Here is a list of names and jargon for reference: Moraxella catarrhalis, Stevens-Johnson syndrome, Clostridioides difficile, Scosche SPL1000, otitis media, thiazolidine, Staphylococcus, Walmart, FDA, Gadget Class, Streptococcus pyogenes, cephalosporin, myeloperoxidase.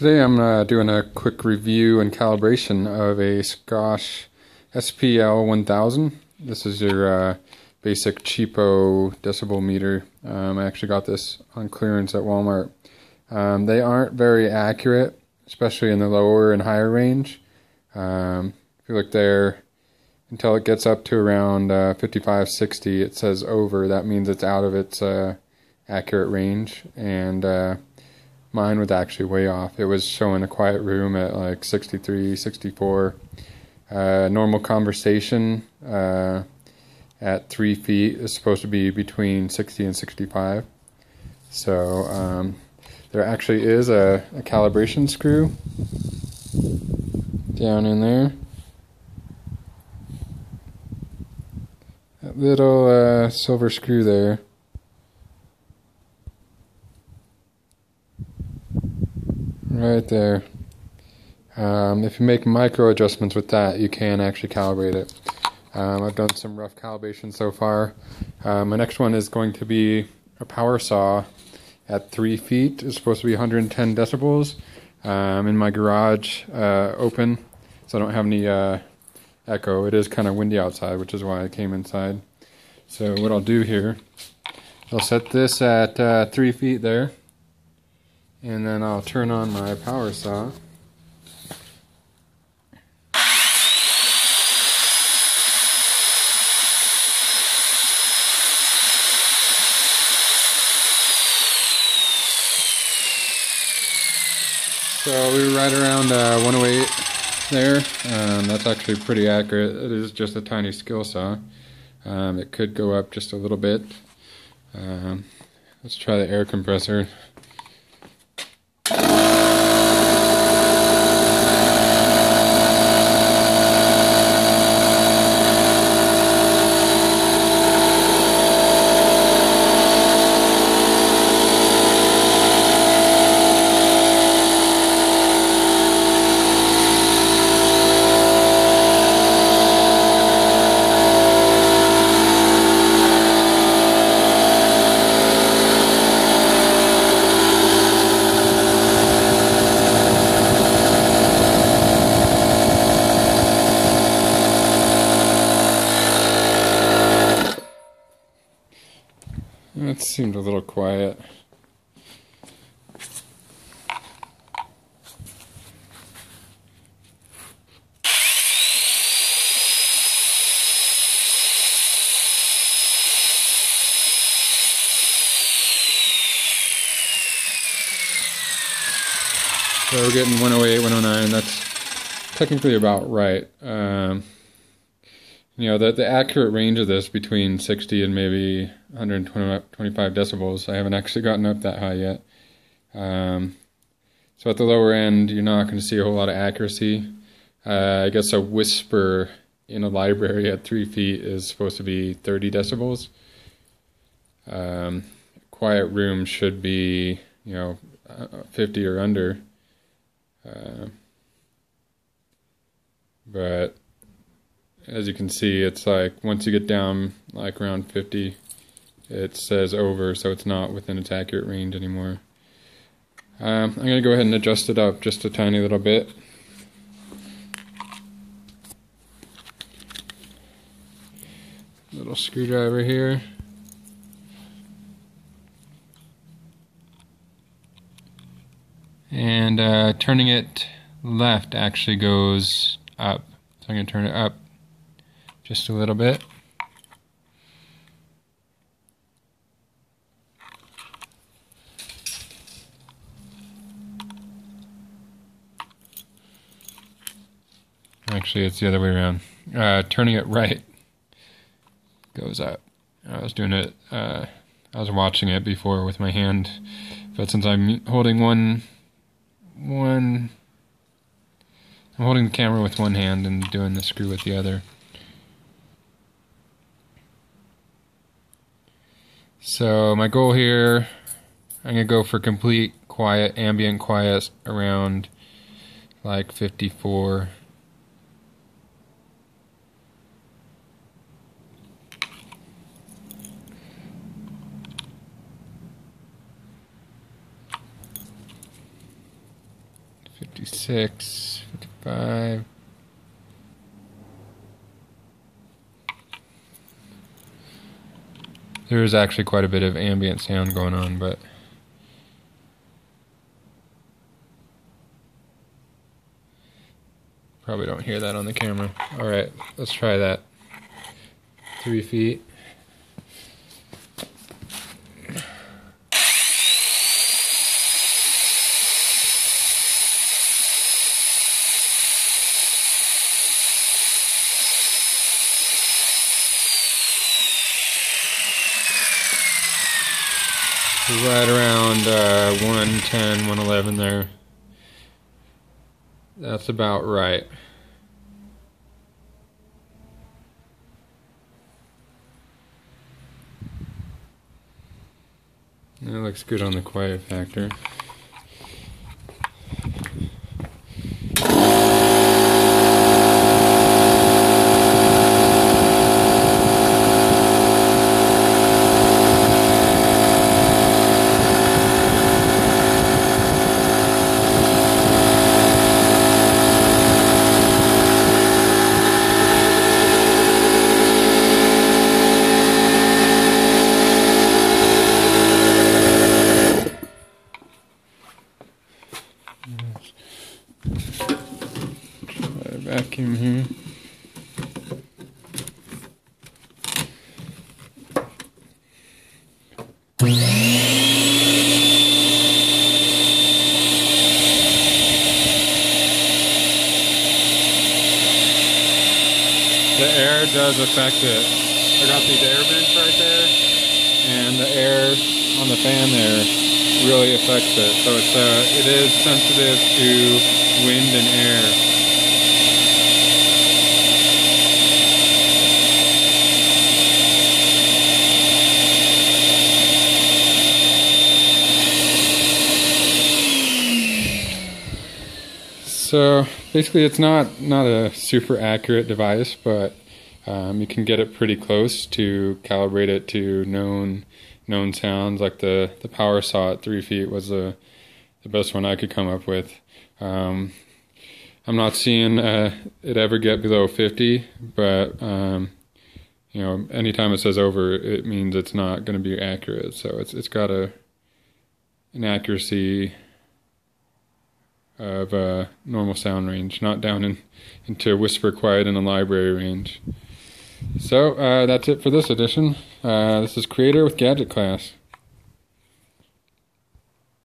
Today I'm doing a quick review and calibration of a Scosche SPL1000. This is your basic cheapo decibel meter. I actually got this on clearance at Walmart. They aren't very accurate, especially in the lower and higher range. If you look there, until it gets up to around 55, 60, it says over. That means it's out of its accurate range, and mine was actually way off. It was showing a quiet room at like 63, 64. Normal conversation at 3 feet is supposed to be between 60 and 65. So there actually is a calibration screw down in there. That little silver screw there. Right there. If you make micro adjustments with that, you can actually calibrate it. I've done some rough calibration so far. My next one is going to be a power saw at 3 feet. It's supposed to be 110 decibels. In my garage, open, so I don't have any echo. It is kind of windy outside, which is why I came inside. So what I'll do here, I'll set this at 3 feet there. And then I'll turn on my power saw. So we were right around 108 there. That's actually pretty accurate. It is just a tiny skill saw. It could go up just a little bit. Let's try the air compressor. That seemed a little quiet. So we're getting 108, 109, that's technically about right. You know, the accurate range of this between 60 and maybe 125 decibels. I haven't actually gotten up that high yet. So at the lower end, you're not going to see a whole lot of accuracy. I guess a whisper in a library at 3 feet is supposed to be 30 decibels. Quiet room should be, you know, 50 or under. But as you can see, it's like once you get down like around 50, it says over, so it's not within its accurate range anymore. I'm going to go ahead and adjust it up just a tiny little bit. Little screwdriver here. And turning it left actually goes up. So I'm going to turn it up just a little bit. Actually, it's the other way around. Turning it right goes up. I was doing it, I was watching it before with my hand, but since I'm holding I'm holding the camera with one hand and doing the screw with the other. So my goal here, I'm going to go for complete quiet, ambient quiet around like 54. 56, 55. There is actually quite a bit of ambient sound going on, but probably don't hear that on the camera. Alright, let's try that. 3 feet. Right around 110, 111 there. That's about right. That looks good on the quiet factor. Vacuum here. The air does affect it. I got these air vents right there, and the air on the fan there really affects it. So it is sensitive to wind and air. So basically it's not a super accurate device, but you can get it pretty close to calibrate it to known sounds. Like the power saw at 3 feet was the best one I could come up with. I'm not seeing it ever get below 50, but you know, anytime it says over, it means it's not going to be accurate. So it's got an accuracy of normal sound range, not down into whisper quiet in a library range. So that's it for this edition. This is Creator with Gadget Class.